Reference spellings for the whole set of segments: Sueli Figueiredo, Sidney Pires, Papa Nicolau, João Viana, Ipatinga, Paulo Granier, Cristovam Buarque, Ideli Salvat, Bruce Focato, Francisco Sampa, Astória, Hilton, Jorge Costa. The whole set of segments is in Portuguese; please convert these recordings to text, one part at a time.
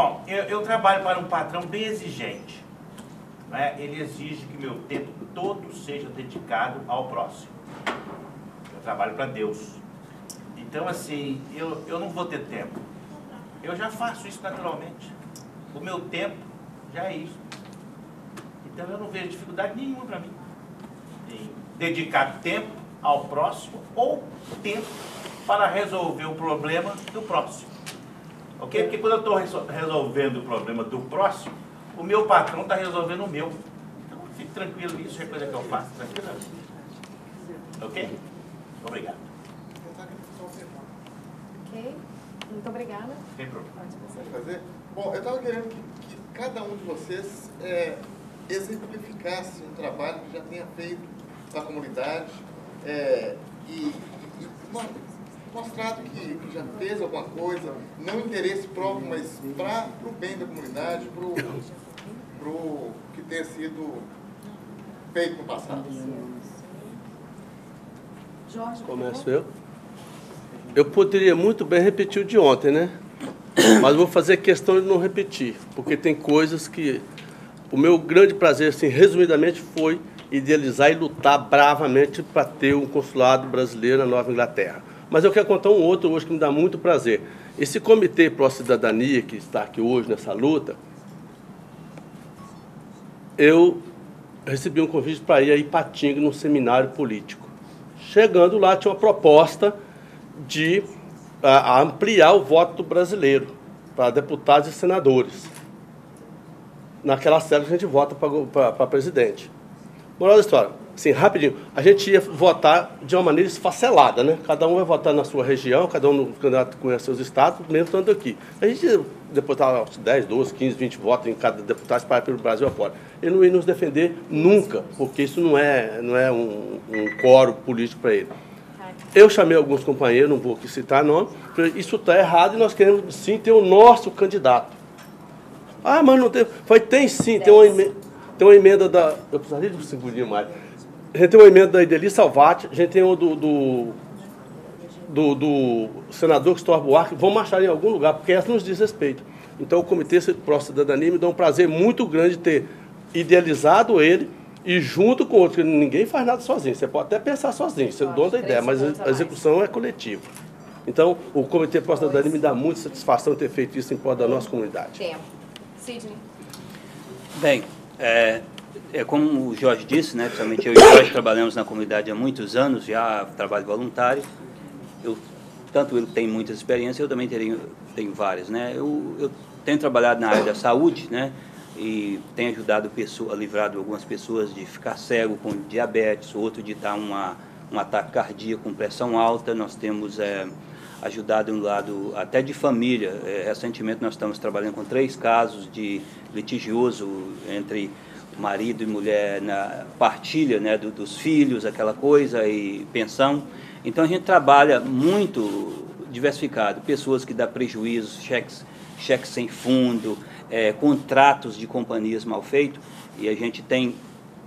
Bom, eu trabalho para um patrão bem exigente, né? Ele exige que meu tempo todo seja dedicado ao próximo. Eu trabalho para Deus. Então, assim, eu não vou ter tempo. Eu já faço isso naturalmente. O meu tempo já é isso. Então, eu não vejo dificuldade nenhuma para mim em dedicar tempo ao próximo ou tempo para resolver o problema do próximo. Ok? Porque quando eu estou resolvendo o problema do próximo, o meu patrão está resolvendo o meu. Então, fique tranquilo, isso é coisa que eu faço. Tranquilo? Ok? Obrigado. Ok? Muito obrigada. Tem problema. Pode fazer? Bom, eu estava querendo que cada um de vocês exemplificasse um trabalho que já tenha feito na comunidade mostrado que já fez alguma coisa, não interesse próprio, mas para o bem da comunidade, para o que tenha sido feito no passado. Jorge, começo eu? Eu poderia muito bem repetir o de ontem, né? Mas vou fazer questão de não repetir, porque tem coisas que... O meu grande prazer, assim, resumidamente, foi idealizar e lutar bravamente para ter um consulado brasileiro na Nova Inglaterra. Mas eu quero contar um outro hoje que me dá muito prazer. Esse Comitê Pró-Cidadania, que está aqui hoje nessa luta, eu recebi um convite para ir a Ipatinga, num seminário político. Chegando lá, tinha uma proposta de ampliar o voto brasileiro para deputados e senadores, naquela série que a gente vota para presidente. Moral da história, assim, rapidinho, a gente ia votar de uma maneira esfacelada, né? Cada um vai votar na sua região, cada um no candidato conhece seus estados, mesmo tanto aqui. A gente deputava 10, 12, 15, 20 votos em cada deputado, espalha pelo Brasil afora. Ele não ia nos defender nunca, porque isso não é um coro político para ele. Eu chamei alguns companheiros, não vou aqui citar nome, falei, isso está errado e nós queremos sim ter o nosso candidato. Ah, mas não tem... Falei, tem sim, tem uma emenda da... Eu precisaria de um segundinho mais. A gente tem uma emenda da Ideli Salvat, a gente tem uma do senador Cristovam Buarque, vão marchar em algum lugar, porque essa nos diz respeito. Então, o Comitê Pró-Cidadania me dá um prazer muito grande ter idealizado ele e junto com outros, porque ninguém faz nada sozinho. Você pode até pensar sozinho, você é o dono da ideia, mas a execução é coletiva. Então, o Comitê Pró-Cidadania me dá muita satisfação ter feito isso em prol da nossa comunidade. Tempo. Sidney. Bem, como o Jorge disse, né, principalmente eu e o Jorge trabalhamos na comunidade há muitos anos, já trabalho voluntário. Tanto ele tem muitas experiências, eu também tenho várias. Né? Eu tenho trabalhado na área da saúde, né, e tenho ajudado pessoas, livrado algumas pessoas de ficar cego com diabetes, outro de dar um ataque cardíaco com pressão alta. Nós temos ajudado um lado até de família. Recentemente nós estamos trabalhando com 3 casos de litigioso entre marido e mulher na partilha, né, dos filhos, aquela coisa, e pensão. Então a gente trabalha muito diversificado, pessoas que dá prejuízo, cheques sem fundo, contratos de companhias mal feitos, e a gente tem...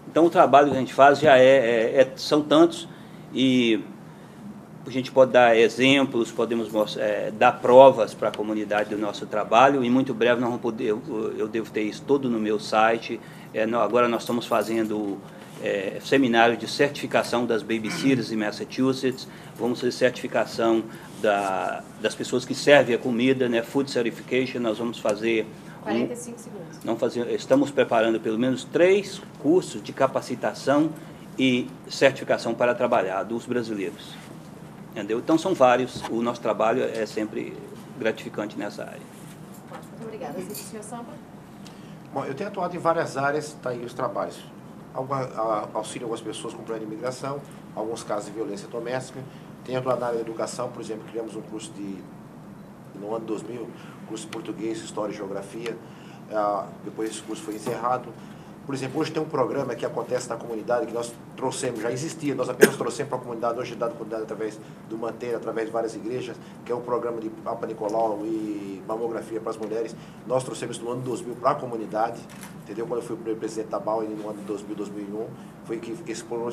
Então o trabalho que a gente faz já são tantos, e a gente pode dar exemplos, podemos dar provas para a comunidade do nosso trabalho, e muito breve nós vamos poder, eu devo ter isso todo no meu site. Agora nós estamos fazendo seminário de certificação das babysitters em Massachusetts, vamos fazer certificação das pessoas que servem a comida, né, food certification, nós vamos fazer... 45 segundos. Estamos preparando pelo menos 3 cursos de capacitação e certificação para trabalhar dos brasileiros. Entendeu? Então são vários, o nosso trabalho é sempre gratificante nessa área. Muito obrigada. Senhor Sampa? Bom, eu tenho atuado em várias áreas, está aí os trabalhos. Auxílio algumas pessoas com problema de imigração, alguns casos de violência doméstica. Tenho atuado na área da educação, por exemplo, criamos um curso no ano 2000, curso de português, história e geografia. Depois esse curso foi encerrado. Por exemplo, hoje tem um programa que acontece na comunidade, que nós trouxemos, já existia, nós apenas trouxemos para a comunidade, hoje é dado à comunidade através do Manter, através de várias igrejas, que é um programa de Papa Nicolau e mamografia para as mulheres. Nós trouxemos no ano 2000 para a comunidade, entendeu? Quando eu fui presidente da BAU, no ano de 2000, 2001, foi que esse programa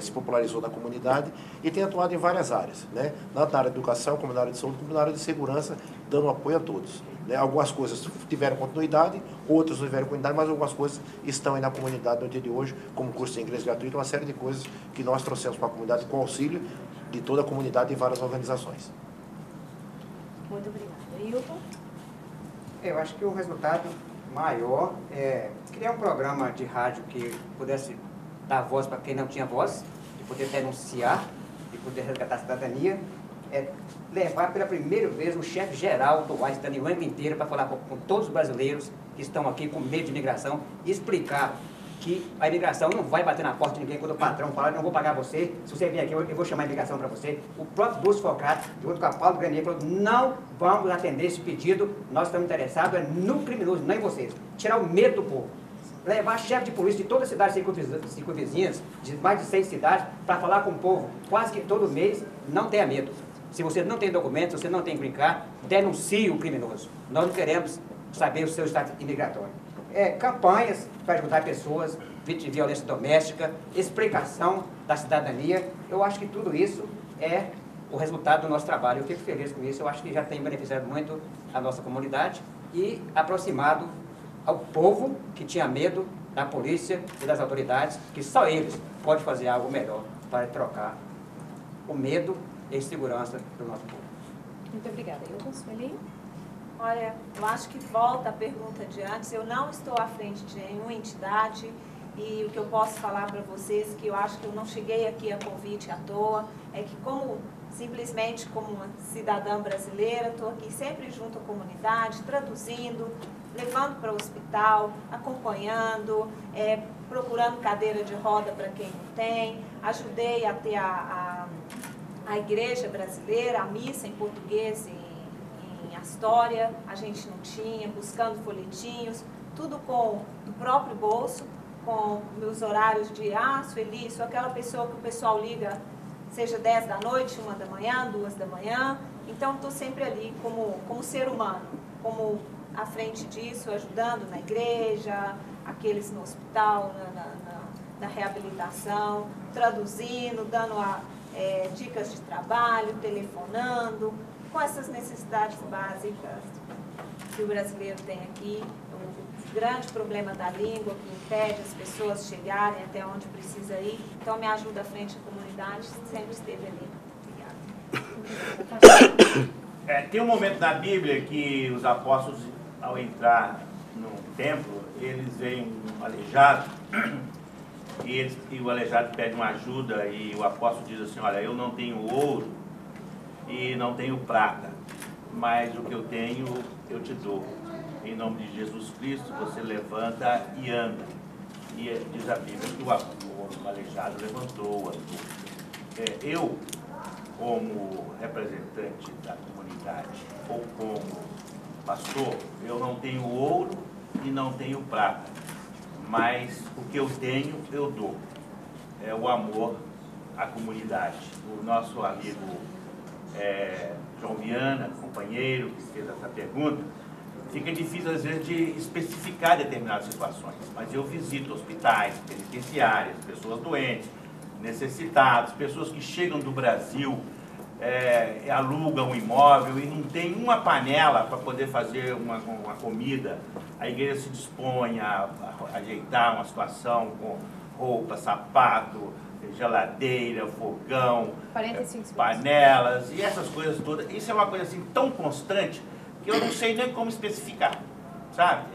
se popularizou na comunidade e tem atuado em várias áreas, né? Na área de educação, como na área de saúde, como na área de segurança, dando apoio a todos. Né? Algumas coisas tiveram continuidade, outras não tiveram continuidade, mas algumas coisas estão aí na comunidade no dia de hoje, como curso de inglês gratuito, uma série de coisas que nós trouxemos para a comunidade com auxílio de toda a comunidade e várias organizações. Muito obrigada. Hilton? Eu acho que o resultado maior é criar um programa de rádio que pudesse dar voz para quem não tinha voz, de poder denunciar, de poder resgatar a cidadania, é levar pela primeira vez o chefe geral do AIS da União inteira para falar com todos os brasileiros que estão aqui com medo de imigração e explicar que a imigração não vai bater na porta de ninguém quando o patrão fala, não vou pagar você, se você vier aqui eu vou chamar a imigração para você. O próprio Bruce Focato, junto com a Paulo Granier, falou, não vamos atender esse pedido, nós estamos interessados é no criminoso, não em vocês. Tirar o medo do povo, levar chefe de polícia de todas as cidades circunvizinhas, de mais de 100 cidades, para falar com o povo, quase que todo mês, não tenha medo. Se você não tem documento, se você não tem green card, denuncie o criminoso. Nós não queremos saber o seu status imigratório. É, campanhas para ajudar pessoas vítimas de violência doméstica, explicação da cidadania. Eu acho que tudo isso é o resultado do nosso trabalho. Eu fico feliz com isso. Eu acho que já tem beneficiado muito a nossa comunidade e aproximado ao povo que tinha medo da polícia e das autoridades, que só eles podem fazer algo melhor para trocar o medo em segurança do nosso povo. Muito obrigada. Eu, Consuelinho? Olha, eu acho que volta a pergunta de antes. Eu não estou à frente de nenhuma entidade e o que eu posso falar para vocês, que eu acho que eu não cheguei aqui a convite à toa, é que como simplesmente como uma cidadã brasileira, estou aqui sempre junto à comunidade, traduzindo, levando para o hospital, acompanhando, procurando cadeira de roda para quem não tem, ajudei a ter a igreja brasileira, a missa em português em Astória, a gente não tinha, buscando folhetinhos, tudo com o próprio bolso, com meus horários de, Sueli, sou aquela pessoa que o pessoal liga, seja 10 da noite, 1 da manhã, 2 da manhã, então estou sempre ali como ser humano, como à frente disso, ajudando na igreja, aqueles no hospital, na reabilitação, traduzindo, dando dicas de trabalho, telefonando, com essas necessidades básicas que o brasileiro tem aqui. O grande problema da língua que impede as pessoas chegarem até onde precisa ir. Então, me ajuda à frente da comunidade, sempre esteve ali. Obrigada. Tem um momento na Bíblia que os apóstolos, ao entrar no templo, eles veem um aleijado. E o aleijado pede uma ajuda e o apóstolo diz assim, olha, eu não tenho ouro e não tenho prata, mas o que eu tenho eu te dou. Em nome de Jesus Cristo, você levanta e anda. E diz a Bíblia que o aleijado levantou, andou. Eu, como representante da comunidade ou como pastor, eu não tenho ouro e não tenho prata. Mas o que eu tenho, eu dou. É o amor à comunidade. O nosso amigo João Viana, companheiro, que fez essa pergunta, fica difícil às vezes de especificar determinadas situações, mas eu visito hospitais, penitenciárias, pessoas doentes, necessitadas, pessoas que chegam do Brasil, alugam um imóvel e não tem uma panela para poder fazer uma comida. A igreja se dispõe a ajeitar uma situação com roupa, sapato, geladeira, fogão, panelas e essas coisas todas. Isso é uma coisa assim tão constante que eu não sei nem como especificar, sabe?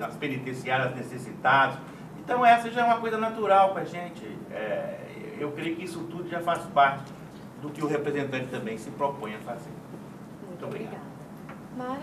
Nas penitenciárias necessitadas. Então essa já é uma coisa natural para a gente. Eu creio que isso tudo já faz parte do que o representante também se propõe a fazer. Muito obrigado.